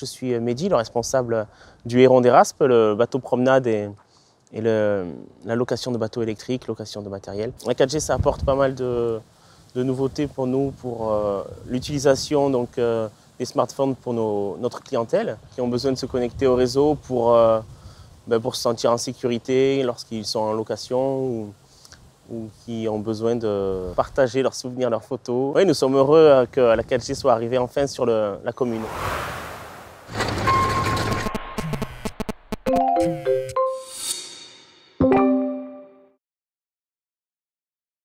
Je suis Mehdi, le responsable du Héron des Raspes, le bateau promenade et la location de bateaux électriques, location de matériel. La 4G, ça apporte pas mal de nouveautés pour nous, pour l'utilisation des smartphones pour notre clientèle, qui ont besoin de se connecter au réseau pour se sentir en sécurité lorsqu'ils sont en location ou qui ont besoin de partager leurs souvenirs, leurs photos. Oui, nous sommes heureux que la 4G soit arrivée enfin sur la commune.